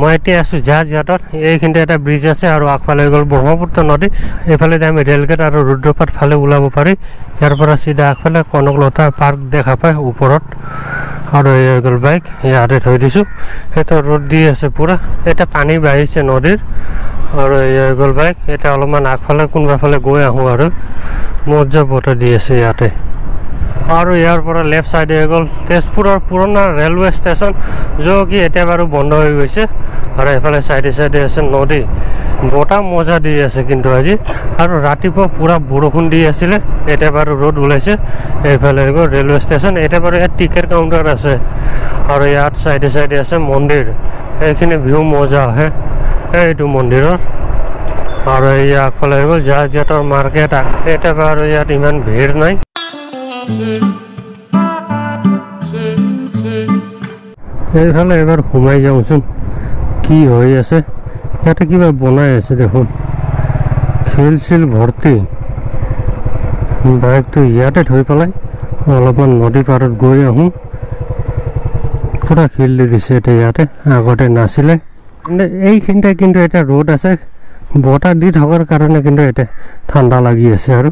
मैं इतना आसो जहाज घाट ये ब्रिज आस आगफाले गल ब्रह्मपुत्र नदी ये आम रेलगेट और रुद्रपाट फाले ऊल पारि यार सीधा आगफाले कनकलता पार्क देखा पाए ऊपर और गल बाइक इते थोड़ा रोद दी आस पूरा इतना पानी बाढ़ नदी और गल बाइक इतना अलमान आगफाले कबाफाले गई आहूँ और मजा बता दी आते और यार लेफ्ट साइड गल तेजपुर पुराना रेलवे स्टेशन जो कि एटा बार बंद हो गई से और ये साइडे साइडे नदी बता मजा दी आस आज और रातिपुआ पूरा बरखुण दी आसिले एटा बार रोड ऊल्स रेलवे स्टेशन एटा बार टिकेट काउंटार आसे और यार साइडे साइडे मंदिर ये व्यू मजा है यू मंदिर और आगफाले गल जहाज घाटर मार्केट एटा बार इन भीड़ ना এইফালে এবার ঘুমাই যাওঁচোন কি হৈ আছে এটা কিবা বনাই আছে দেখুন খেলছিল ভর্তি বাইকটো ইয়াতে থৈ পেলাই অলপমান নদী পাৰত গৈ আহোঁ পুৰা খেল দিছে এটা ইয়াতে আগতে নাছিলে এইখিনতে কিন্তু এটা রোড আছে বতাহ দি থকাৰ কাৰণে কিন্তু এটা ঠাণ্ডা লাগি আছে আৰু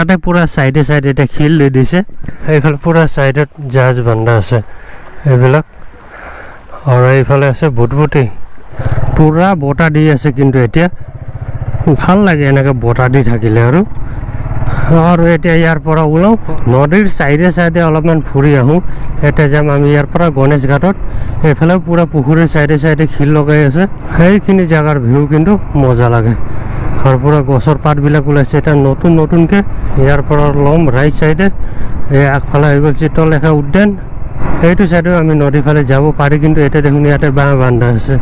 इते पूरा साइडे साइड एट शिल दी दी सेफाल पूरा साइड जहाज बंधा आसबिल और ये आस भुटभुटी पूरा बता दी आंतु भल लगे एने बता दी थकिले और यार ऊलाओं नदीर साइडे साइडे अलमान फुरी आहूँ एटे जाम आम यार गणेश घाटत ये पूरा पुखुरी साइडे साइडे शिल लगे आसखि जगार भिउ किन्तु मजा लगे और पूरा गसर पातबिलक ऊल्स नतून नतुनक यारपरा लम राइट साइडे आगफाले हो गल चित्रलेखा उद्यान ये साइडे आम नदी फाले जा पारि किन्तु देखुन इते बाह बान्धा आछे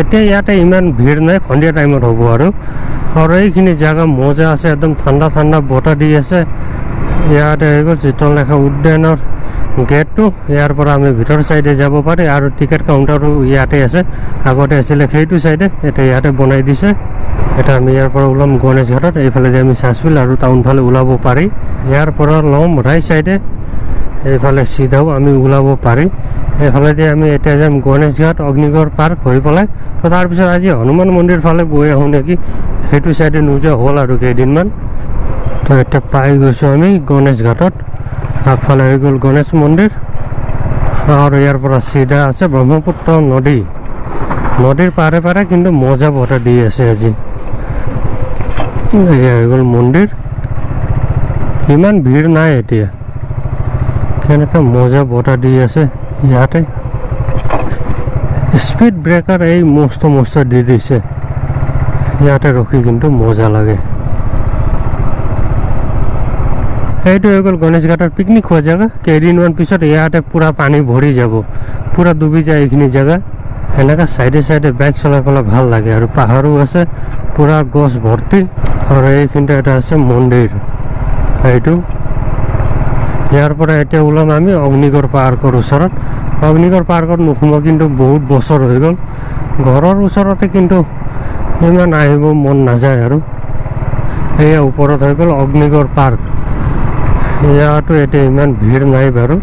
इते इमान भीड़ ना खंडिया टाइम हम और ये जगह मजा आछे एकदम ठंडा ठंडा बता दी आछे इते हो गल चित्रलेखा उद्यान गेट तो यारपरा आम भर साइडे जा पारि और टिकेट काउंटारो इते आगते आसो साइडे इते बनाई दी से एटा आम यार ऊलम गणेश घाट ये सासबिल और टाउन फाले ऊल पारि यार लम राइट साइडे ये सीधाओ आम ऊल पारि ये जाम गणेश घाट अग्निगढ़ पार्क हो पे तो तार पास आज हनुमान मंदिर फाले गई आहूँ नेकी सैडे साइडे नोजा हल और कईदिनमान तो इतना पाई गई आम गणेश घाटत आगफाले हो गल गणेश मंदिर और यार सीधा आस ब्रह्मपुत्र नदी नदीर पारे पारे किन्तु मजा बता दी आसे आज गल मंदिर इमान भीड़ ना के मजा बता दी आसे इते स्पीड ब्रेकार मस्त मस्त दी दी से इते रखी किन्तु मजा लगे ये गल गणेश घाटर पिकनिक हुआ जगह कईदिनमान पिछत इते पूरा पानी भरी जाब पूरा डुबी जाए ये जगह एने साइडे साइडे बाइक चला पे भल लगे और पहाड़ों आसे पूरा गस भर्ती और ये मंदिर यू यार ऊलम आम अग्निगढ़ पार्क ऊर अग्निगढ़ पार्क नुसुम किन्तु बहुत बचर हो गल घर ऊरते किन्तु इमान मन ना जाए और यह ऊपर हो गल अग्निगढ़ पार्क इतो इमान भीड़ ना बारू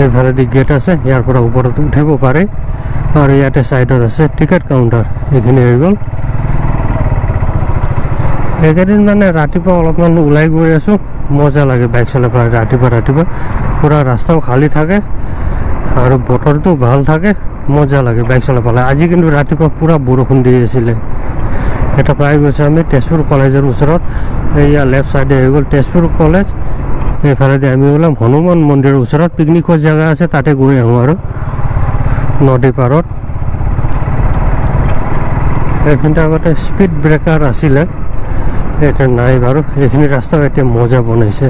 ये गेट आसे यार ऊपर उठे पारे और इते साइडत आसे टिकेट काउंटार ये गल एकदिन मैं रातिपुआ अलमान ऊल गई आसो मजा लगे बाइक चला पे रातिपुआ रातिपुआ पूरा रास्ताओ खाली थके और बतर तो भल थके मजा लगे बाइक चला पे आज किन्तु रातिपुआ पूरा बरखुण दी आसिले एटा पाई गई आम तेजपुर कलेजर ऊर ये लेफ्ट साइडे हो गल तेजपुर कलेज ये आम ऊलम हनुमान मंदिर ऊर पिकनिक जगह आसे ताते गई आहूँ और नदी पारत एखिनते आगते स्पीड ब्रेकार आसिले एटा नाइ बारू एखिनि रास्ता एटा मजा बनाइछे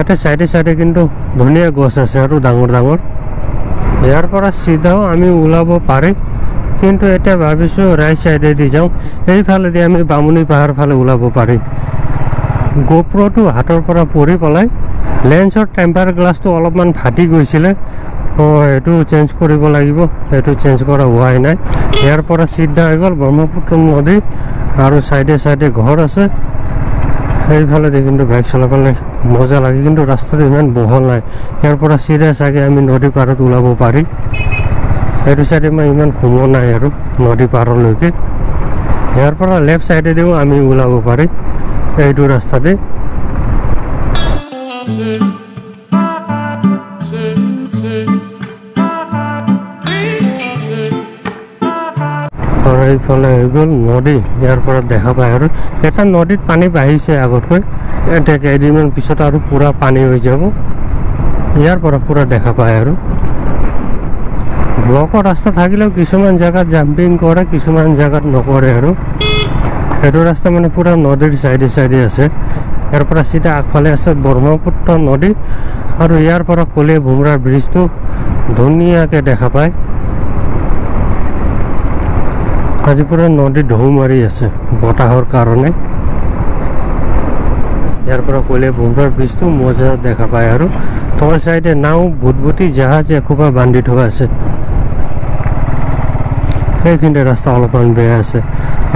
इते साइडे साइडे किन्तु धुनिया गस आछे आरो डांगर डांगर यार परा सीधाओ आमी ऊलाब पारि किन्तु एटा भाबिसु राइट साइडे दि जाऊ एइ फाले दि आमी बामुणी पहाड़ फाले ऊलाब पारि गोप्रो तो हाथर परा परि पलाय लेंसर टेम्पार ग्लास तो अलपमान फाटि गयिसिले यू चेन्ज कर चेन्ज करा हुआ ना यार सीधा हो गल ब्रह्मपुत्र नदी और साइडे साइडे घर आसे ये कि बाइक चला पे मजा लगे कि रास्ता इन बहल ना यार सीधा सके आम नदी पारत ऊल पारि ये साइड में इमान घुमो ना यार नदी पार लेके यार लेफ्ट साइड देखो आम ऊलाब पारे यू रास्ता दे गल नदी यार देखा पाए और एट नदी पानी बाढ़ आगतको कईदिन पीछे और पूरा पानी हो जाए यार पूरा देखा पाए और ब्लॉक रास्ता थकिले किसान जगह जाम्पिंग करे किसान जगह नकरे और ये रास्ता मैं पूरा नदी साइडे साइडे आर सीधा आगफाले आ ब्रह्मपुत्र नदी और यार कोलिया भुमरा ब्रिज तो धुनियाके देखा पाए आज पूरा नदी ढौ मारि आसे बताहर कारण यार कोलिया भुमरा ब्रिज तो मजा देखा पाए और तर साइडे नाव भूतभूति जहाज एखोपा बांधि थोड़ा आखिर रास्ता अलपान बेहद आसे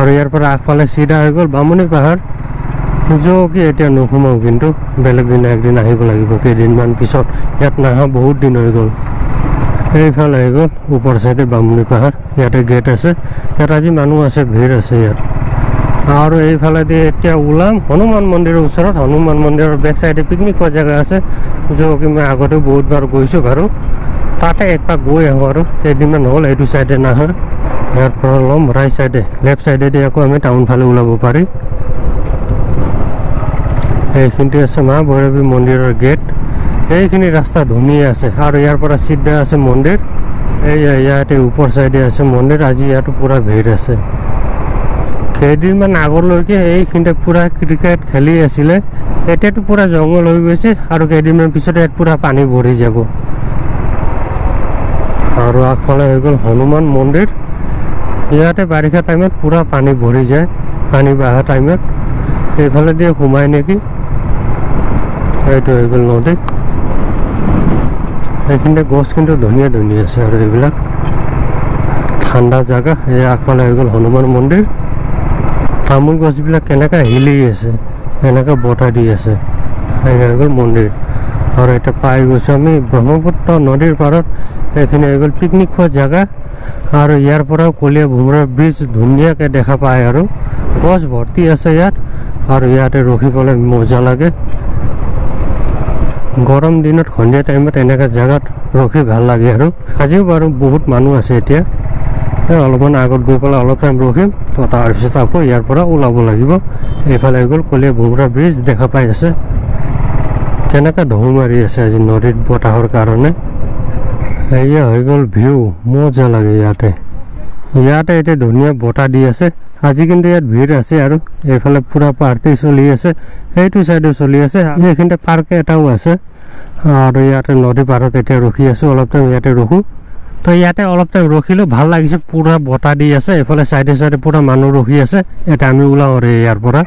और यार आगफाले सीधा हो गल बामुणी पहाड़ जो कि एटा नुसुमाओ किन्तु बेलेग दिन एक दिन आहिब लागिब केइदिनमान पिছত यात नाहा बहुत दिन हो गल एइफाले हो गल ऊपर साइडे बामुणी पहाड़ याते गेट आछे यात आज मानुह आछे भिड़ आछे यात और एइफाले दे एटा उलाम हनुमान मंदिरर ओसरत हनुमान मंदिरर बेक साइडे पिकनिक कर जगह आछे जो कि मैं आगते बहुत बार गइछु बारू ताते एकबार गई आहो और केइदिनमान हल एइटु साइडे नाहा यार पर लम राइट साइडे लेफ्ट साइडे दे आको आमी टाउन फाले उलाब पारि ये आसे माँ भैरवी मंदिर गेट ये रास्ता धुनिया और यार सीधा आसे मंदिर ये ऊपर साइडे आसे मंदिर आज इतना पूरा भीड़ आसे कईदिनमान आगरलैके ये पूरा क्रिकेट खेली आसिले तो पूरा जंगल हो गई और कईदिनमान पिछते पूरा पानी भरी जा और आगफाले हो गल हनुमान मंदिर इते बारिषा टाइम पूरा पानी भरी जाए पानी बहा टाइम ये दिए सोमाय निकी ये तो गल नदी ये गस कि धुनिया धुनिया और ये ठंडा जगह ये आगफाले हो गल हनुमान मंदिर तामुल गसबिल के हिली आने बता दी आसेल मंदिर और ये पाई गई आम ब्रह्मपुत्र नदी पारत ये गल पिकनिक खा जगह और यार कोलिया भुमरा ब्रिज धुनियाके देखा पाए और गस भर्ती आर और इते रखी पे मजा लगे गरम दिन सन्ध्या टाइम एने जगह रखी भल लगे और आज बार बहुत मानु आए अलमान आगत गई पे अलग टाइम रखीम तो तरप आपको इार ऊलाब लगे ये गल कोलिया भुमरा ब्रिज देखा पाई के ढौ मारि आज नदी बताहर कारण हो गल भिउ मजा लगे इते धुनिया बता दी आसे आज किन्तु इतना भीड़ आसे और ये पूरा पार्टी चलि आसे साइडे चलि आसे ये पार्क एटाओ आसे और इते नदी पारत एटा रखी आसो अलग टाइम इते रखो तो इते अलग टाइम रखिलो भल लगे पूरा बता दी आसे ये साइडे साइडे पूरा मानु रखी आसे एटा आमी ओलाओ और यार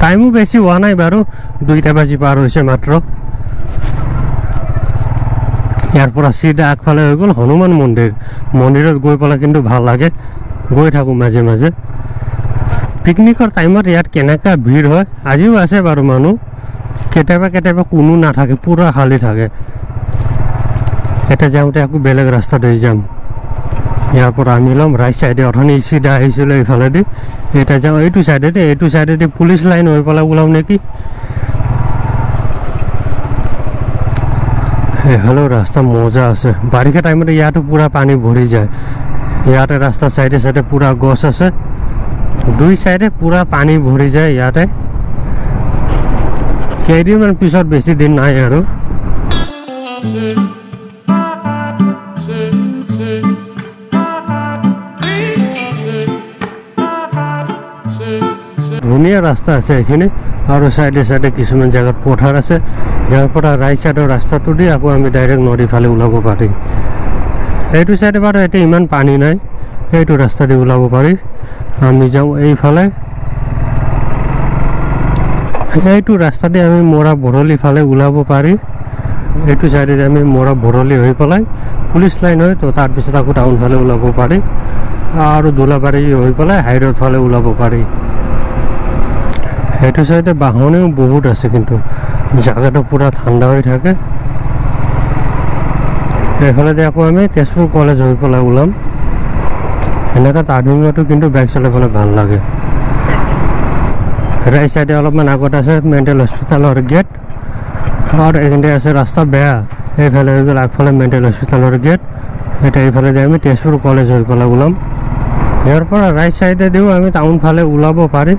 टाइमो बेसि हुआ ना बारू 2टा बजी पार होइसे मात्र यार सीधा आगफाले हो गल हनुमान मंदिर मंदिर गई पे किन्तु भल लगे गई थको माजे माजे पिकनिकर टाइम इतना भीड़ है आज आसे बार मानु केटा कोनो ना थाके पूरा खाली थाके एटा जाऊते आको बेलेग रास्ता दे जाम यार आम लम राइट साइडे अथनी सीधा इफाले दी एटा जाऊँ यू साइडे पुलिस लाइन हो पे ओलाओ नेकी हेलो रास्ता मजा आसे बारिषा टाइम इतो पूरा पानी भरी जाए इते रास्ता साइडे साइडे पूरा गस आसे दुई साइडे पूरा पानी भरी जाए इते कईदिन पीछे बेसि दिन ना और धुनिया रास्ता आसे ये और साइडे साइडे किसान जगह पथार आसे यार राइट साइडर रास्ता दी आको आम डायरेक्ट नदी फाले ओलाब पारि यू साइडे बार ये इमान पानी ना यू रास्ता दी ओलाब पारि आम जाऊँ ये यू रास्ता दी आम मोरा भरलि फाले ओलाब पारि यू साइडे आम मोरा भरलि हो पे पुलिस लाइन है तो तारपिछत आको टाउन फाले ओलाब पारि और दोलाबारी हो पे हाई रोड फाले ओलाब पारि ये साइडे बाहने बहुत आसे किन्तु जगह पूरा ठंडा हो थके तेजपुर कलेज हो पे ओलम एने बाइक चला भल लगे राइट साइडे अलमान आगत आए मेन्टेल हस्पिटाल गेट और एखे रास्ता बेहद ये आगफाले मेन्टेल हस्पिटाल गेट ये तेजपुर कलेज हो पे ओलम यार राइट साइडे दिव्य टाउन फाले ओलाब पारि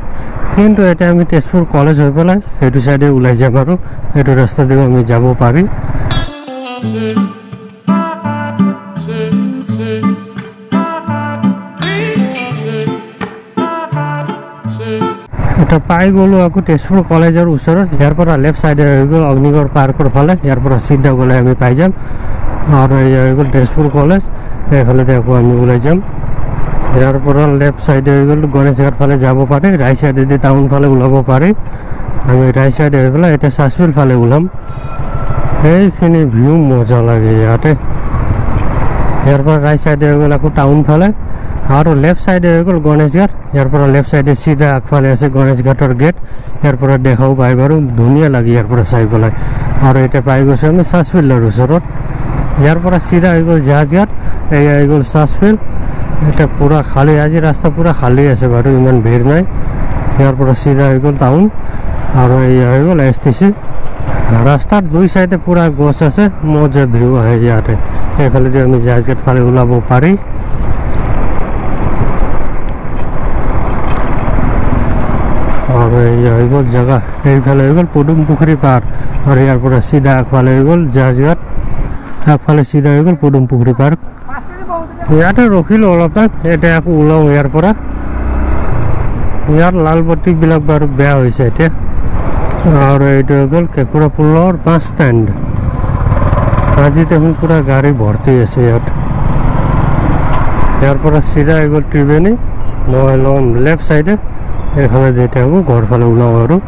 किन्तु ये तेजपुर कलेज हो पे सो साइडे ऊल् जाम रास्ता दिव्य जाब पारि तो पाई गलो आको तेजपुर कलेजर ऊर यार लेफ्ट साइड गल अग्निगढ़ पार्क फाले यार सीधा गले पाई जाम और गल तेजपुर कलेज ये आको ऊल् जाम यार लेफ्ट साइड गल गणेश घाट फाले जाब पारि राइट साइड टाउन फाले ओलाब पारि आम राइट साइड हो पे इतना सासफिल फाले ओलम ये भिउ मजा लगे इतने यार राइट साइड गल आको टाउन फाले और लेफ्ट साइड गल गणेश घाट यार लेफ्ट साइड सीधा आगफाले आसे गणेश घाटर गेट यार देखाओ पाए बार धुनिया लगे यार चाय पे और इतना पाई गई सासफिल्डर ऊर यार सीधा हो गल जहाज घाट ये गल सासफिल्ड इतना पूरा खाली आज रास्ता पूरा खाली आसे बार इन भीड़ ना यार सीधा हो गल टाउन और ये गल STC रास्तार दुई साइडे पूरा गछ आसे मजा भिउ आए इतने ये जहाज घाट फाले ओलाब पारि और ये जगह ये पदुम पुखरी पार्क और यार सीधा आगफाले जहाज घाट आगफाले सीधा हो गल पदुम पुखरी पार्क इतने रखिल अलग टाइम आक ओलाओ यार लाल बत्ती बार बेहस और ये गल केकुरा पुलर बस स्टैंड आज देखो पूरा गाड़ी भर्ती आस यार सीधा हो गल त्रिवेणी लेफ्ट साइडे ये घर फाले ओलाओ।